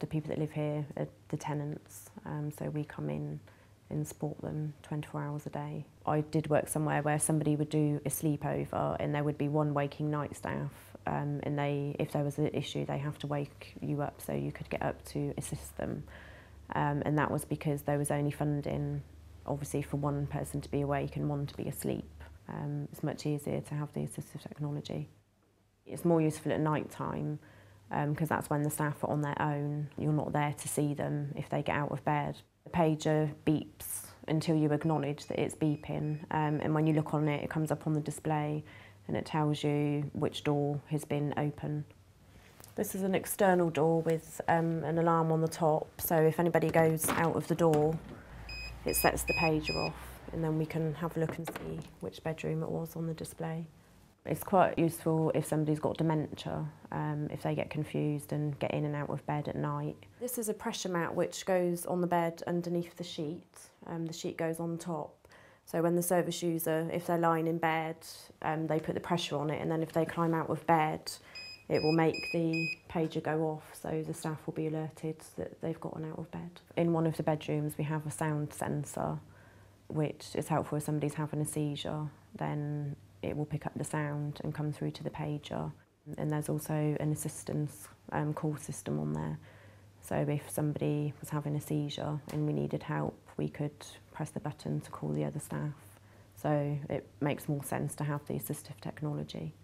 the people that live here are the tenants, so we come in and support them 24 hours a day. I did work somewhere where somebody would do a sleepover and there would be one waking night staff, and if there was an issue, they have to wake you up so you could get up to assist them. And that was because there was only funding, obviously, for one person to be awake and one to be asleep. It's much easier to have the assistive technology. It's more useful at night time because that's when the staff are on their own. You're not there to see them if they get out of bed. The pager beeps until you acknowledge that it's beeping, and when you look on it, it comes up on the display and it tells you which door has been open. This is an external door with an alarm on the top, so if anybody goes out of the door, it sets the pager off, and then we can have a look and see which bedroom it was on the display. It's quite useful if somebody's got dementia, if they get confused and get in and out of bed at night. This is a pressure mat which goes on the bed underneath the sheet. The sheet goes on top, so when the service user, if they're lying in bed, they put the pressure on it, and then if they climb out of bed, it will make the pager go off, so the staff will be alerted that they've gotten out of bed. In one of the bedrooms we have a sound sensor, which is helpful if somebody's having a seizure, then it will pick up the sound and come through to the pager. And there's also an assistance call system on there. So if somebody was having a seizure and we needed help, we could press the button to call the other staff. So it makes more sense to have the assistive technology.